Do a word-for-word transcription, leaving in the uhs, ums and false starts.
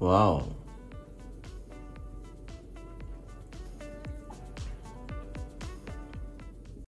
Wow.